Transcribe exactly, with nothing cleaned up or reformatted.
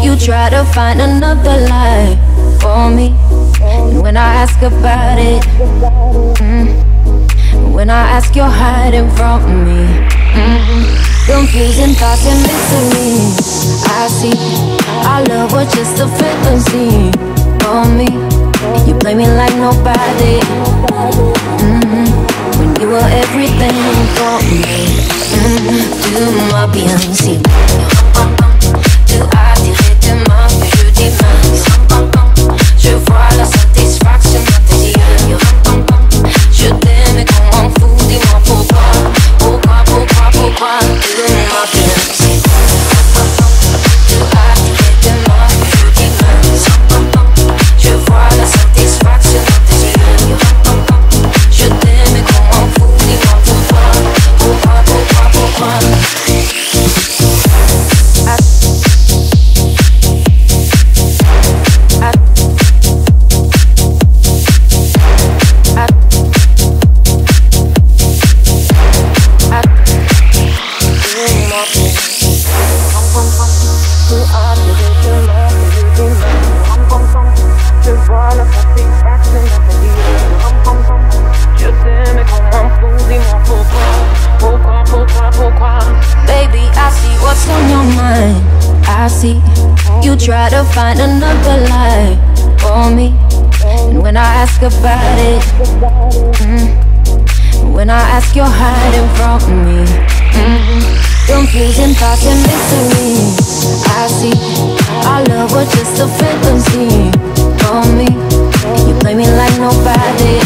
You try to find another life for me, and when I ask about it, mm, when I ask, you're hiding from me. Mm-hmm. Confusing thoughts and mystery. I see our love was just a fantasy for me. You play me like nobody. Mm-hmm. When you were everything for me. Mm-hmm. Tu m'as bien si. Tu as tiré de ma vue, je démarre. Je vois la satisfaction dans tes yeux. Je t'aime comme un fou, dis-moi pourquoi. Pourquoi, pourquoi, pourquoi tu m'as bien. Tu as tiré de ma vue, je démarre. Je vois la satisfaction dans tes yeux. Je t'aime comme un fou, dis-moi pourquoi. Pourquoi, pourquoi, pourquoi. You try to find another life for me, and when I ask about it, mm, when I ask, you're hiding from me. Mm-hmm. Confusing thoughts and mystery. I see our love was just a fantasy for me. You play me like nobody.